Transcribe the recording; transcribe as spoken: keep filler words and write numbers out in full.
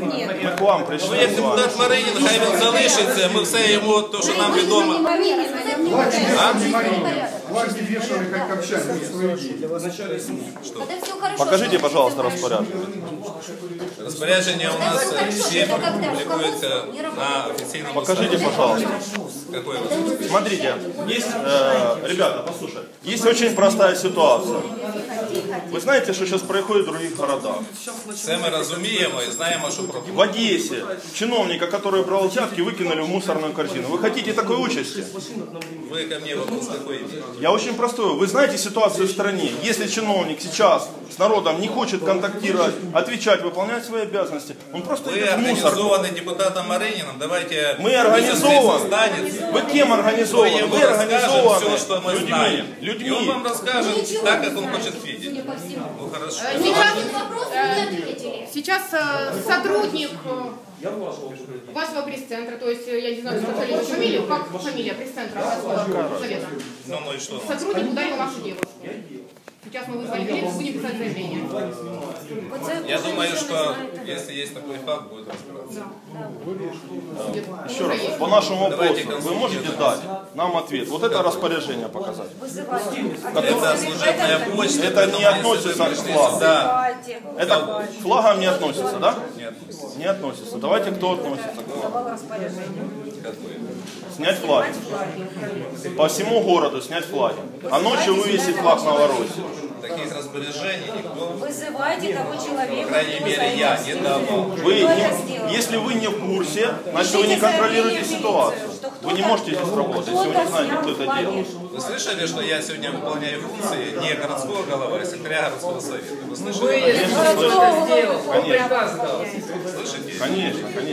Ми к вам прийшли. Як депутат Маринин, хай він залишиться, ми все йому, то, що нам відомо. Покажите, пожалуйста, распоряжение. Распоряжение у нас все публикуется на официальном сайте. Покажите, пожалуйста. Какой вопрос? Смотрите, есть, э, ребята, послушайте. Есть очень простая ситуация. Вы знаете, что сейчас происходит в других городах? Все мы разумеем и знаем, что происходит. В Одессе чиновника, который брал взятки, выкинули в мусорную корзину. Вы хотите такой участи? Вы ко мне вопрос такой. Я очень простой. Вы знаете ситуацию в стране? Если чиновник сейчас с народом не хочет контактировать, отвечать, выполнять свои обязанности, он просто идет в мусор. Вы организованы депутатом Марининым. Давайте... Мы организованы. Вы кем организованы? Вы организованы. Все, что мы знаем. Людьми. И он вам расскажет так, как он хочет видеть. Ну, хорошо. Сейчас сотрудник вашего пресс-центра, то есть, я не знаю, как фамилия, как фамилия пресс-центра вашего совета. Сотрудник ударил нашу девушку. Сейчас мы вызвали милицию, будем писать заявление. Я думаю, что если есть такой факт, будет разбираться. Да. Еще раз, по нашему вопросу, вы можете дать нам ответ? Вот это распоряжение показать. Это служебная почта. Это не относится к флагам. Да. Это к флагам не относится, да? Не относится. Не относится. Давайте, кто относится к флагам? Снять флаги. По всему городу снять флаги. А ночью вывесить флаг Новороссии. Таких распоряжений никто... Вызывайте того человека. По крайней мере, я не давал. Если вы не в курсе, значит, вы не контролируете ситуацию. Вы не можете здесь работать, если вы не знаете, кто это делал. Вы слышали, что я сегодня выполняю функции не городского головы, а секретаря городского совета? Вы слышали? Конечно, слышали. Конечно, конечно.